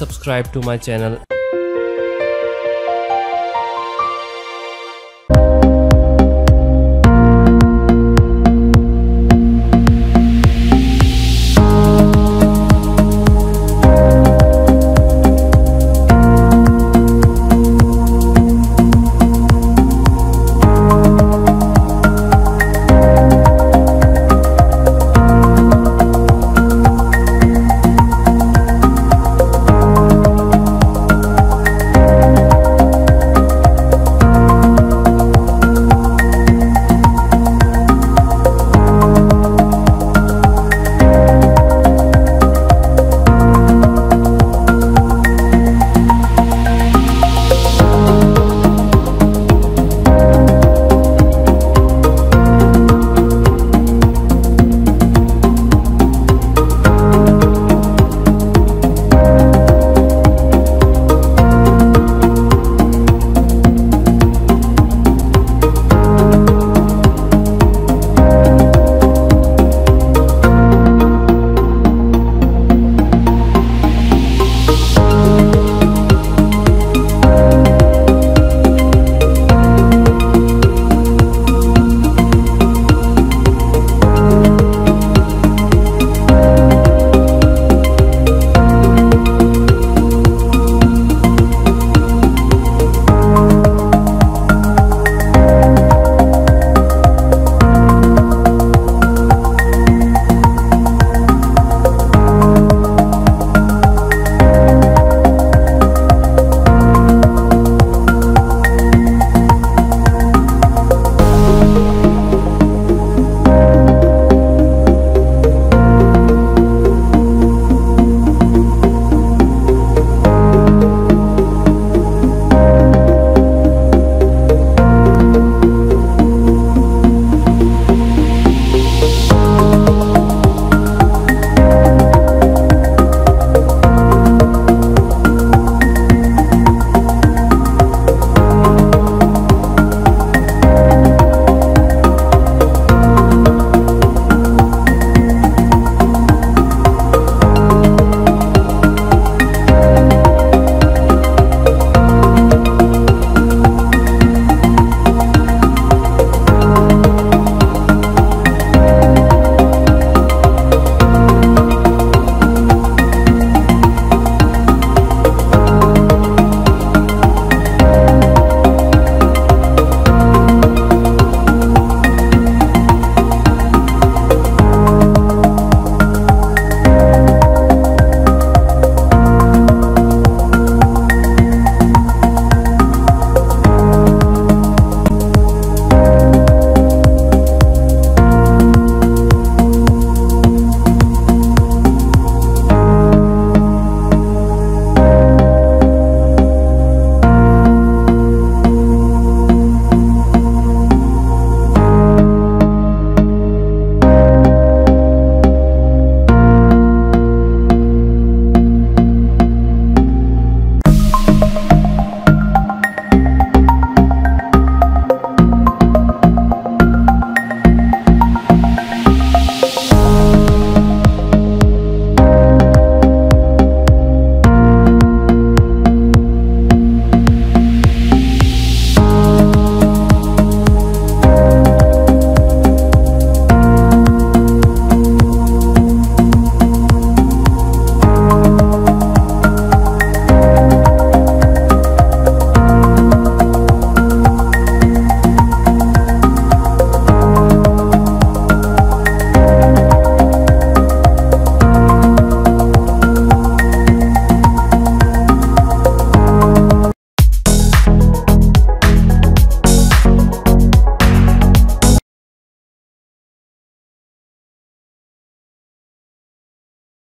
subscribe to my channel.